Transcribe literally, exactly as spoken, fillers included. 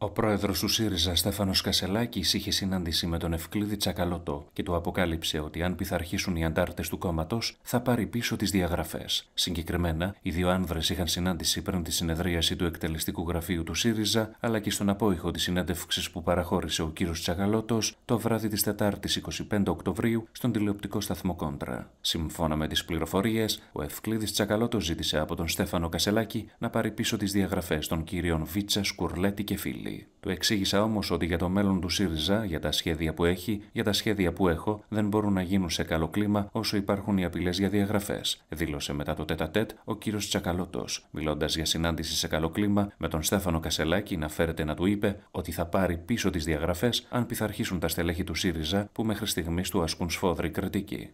Ο πρόεδρος του ΣΥΡΙΖΑ, Στέφανος Κασσελάκης, είχε συνάντηση με τον Ευκλείδη Τσακαλώτο και του αποκάλυψε ότι αν πειθαρχήσουν οι αντάρτες του κόμματος, θα πάρει πίσω τις διαγραφές. Συγκεκριμένα, οι δύο άνδρες είχαν συνάντηση πριν τη συνεδρίαση του εκτελεστικού γραφείου του ΣΥΡΙΖΑ, αλλά και στον απόϊχο της συνέντευξης που παραχώρησε ο κύριος Τσακαλώτος το βράδυ της Τετάρτης εικοστή πέμπτη Οκτωβρίου στον τηλεοπτικό σταθμό Κόντρα. Σύμφωνα με τις πληροφορίες, ο Ευκλείδης Τσακαλώτος ζήτησε από τον Στέφανο Κασσελάκη να πάρει πίσω τις διαγραφές των κύριων Βίτσας, Κουρλέτη και Φίλη. Του εξήγησα όμως ότι για το μέλλον του ΣΥΡΙΖΑ, για τα σχέδια που έχει, για τα σχέδια που έχω, δεν μπορούν να γίνουν σε καλό κλίμα όσο υπάρχουν οι απειλές για διαγραφές, δήλωσε μετά το τέτα-τέτ ο κύριος Τσακαλώτος, μιλώντας για συνάντηση σε καλό κλίμα με τον Στέφανο Κασσελάκη. Να φέρεται να του είπε ότι θα πάρει πίσω τις διαγραφές αν πειθαρχήσουν τα στελέχη του ΣΥΡΙΖΑ που μέχρι στιγμής του ασκούν σφόδρη κριτική.